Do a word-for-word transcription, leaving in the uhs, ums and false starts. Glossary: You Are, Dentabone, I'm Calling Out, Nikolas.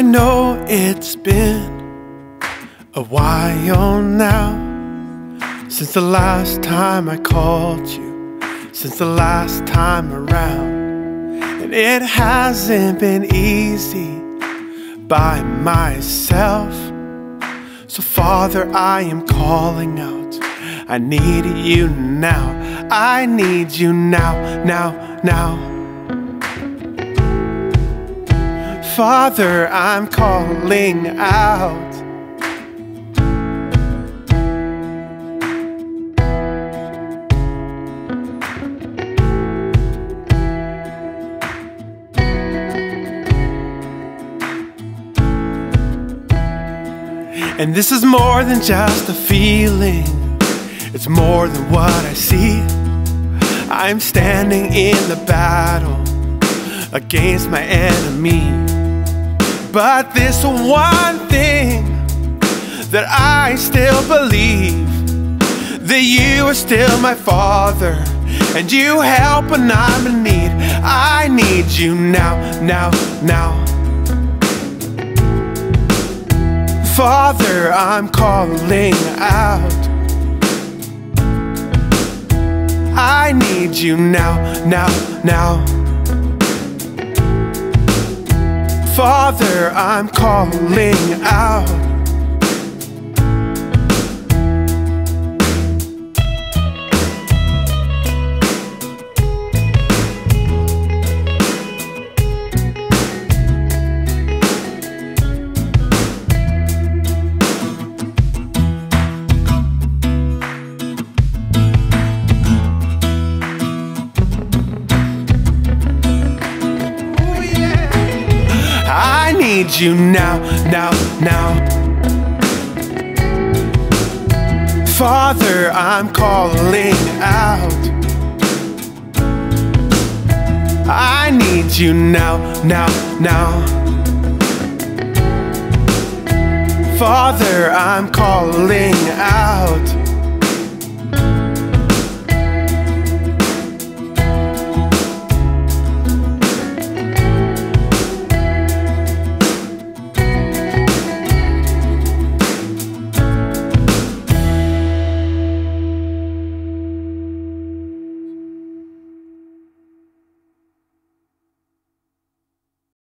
I know it's been a while now since the last time I called you, since the last time around. And it hasn't been easy by myself. So Father, I am calling out. I need you now. I need you now, now, now. Father, I'm calling out. And this is more than just a feeling, it's more than what I see. I'm standing in the battle against my enemy. But this one thing that I still believe, that you are still my Father, and you help when I'm in need. I need you now, now, now. Father, I'm calling out. I need you now, now, now. Father, I'm calling out. I need you now, now, now. Father, I'm calling out. I need you now, now, now. Father, I'm calling out.